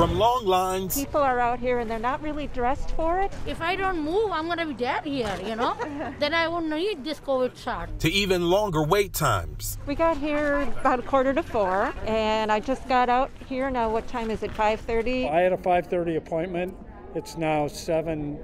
From long lines. People are out here and they're not really dressed for it. If I don't move, I'm going to be dead here, you know? Then I won't need this COVID shot. To even longer wait times. We got here about 3:45, and I just got out here. Now, what time is it, 5:30? I had a 5:30 appointment. It's now 7:05.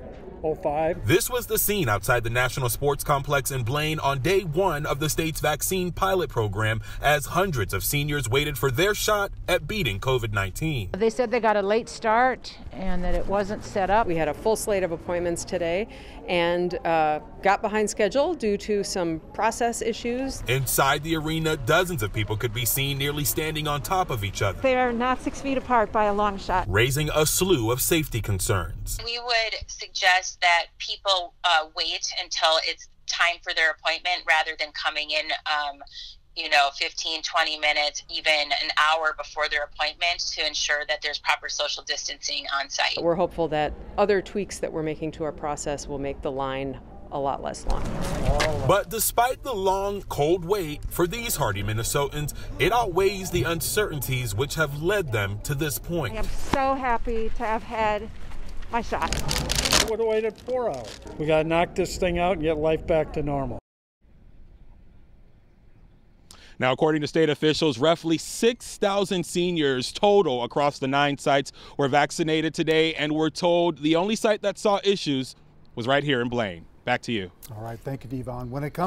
This was the scene outside the National Sports Complex in Blaine on day one of the state's vaccine pilot program as hundreds of seniors waited for their shot at beating COVID-19. They said they got a late start and that it wasn't set up. We had a full slate of appointments today and got behind schedule due to some process issues. Inside the arena, dozens of people could be seen nearly standing on top of each other. They are not 6 feet apart by a long shot. Raising a slew of safety concerns. We would suggest that people wait until it's time for their appointment rather than coming in, 15, 20 minutes, even an hour before their appointment to ensure that there's proper social distancing on site. We're hopeful that other tweaks that we're making to our process will make the line a lot less long. But despite the long, cold wait for these hardy Minnesotans, it outweighs the uncertainties which have led them to this point. I am so happy to have had my shot. I would have waited 4 hours. We got to knock this thing out and get life back to normal. Now, according to state officials, roughly 6,000 seniors total across the 9 sites were vaccinated today, and we're told the only site that saw issues was right here in Blaine. Back to you. All right. Thank you, Devon. When it comes